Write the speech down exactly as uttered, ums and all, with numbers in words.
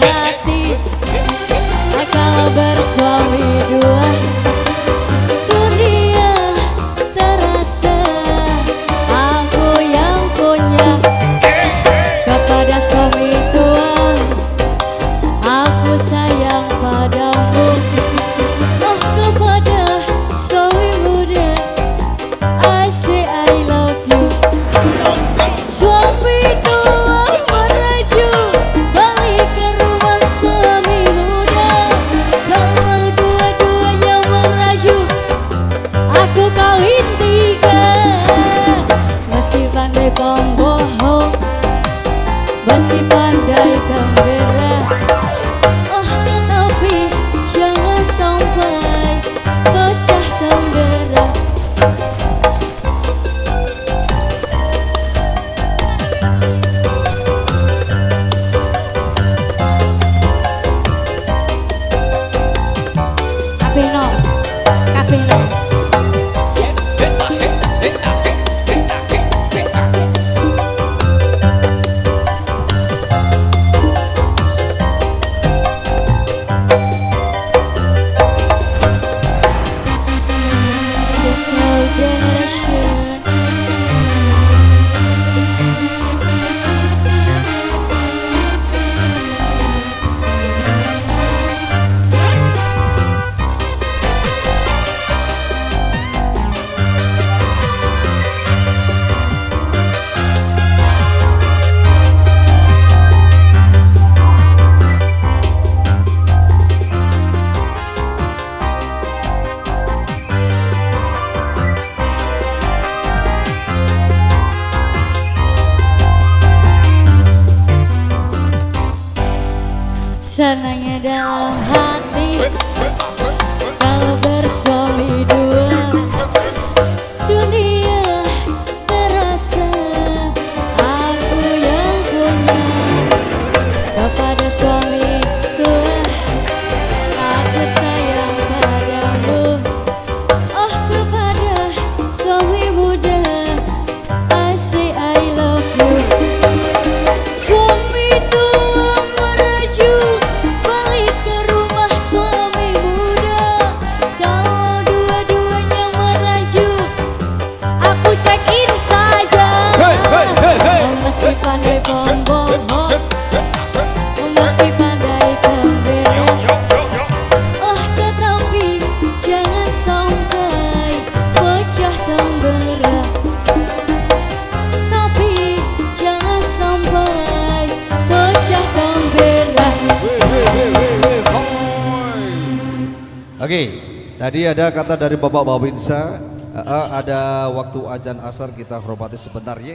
hati kalau bersuami dua. Dunia terasa aku yang punya. Kepada suami tua aku sayang padamu. Oh, kepada suami muda I say I love you. Suami pembohong, meski pandai tembela, oh tetapi jangan sampai pecah tembela. Kapeno, kapeno. Senangnya dalam hati kalau bersuami dua. Dunia terasa aku yang punya. Kepada suami tua aku sayang padamu. Oh, kepada suami muda I say I love you. Suami tua Oke, tadi ada kata dari Bapak Babinsa, ada waktu azan asar kita hormati sebentar ya.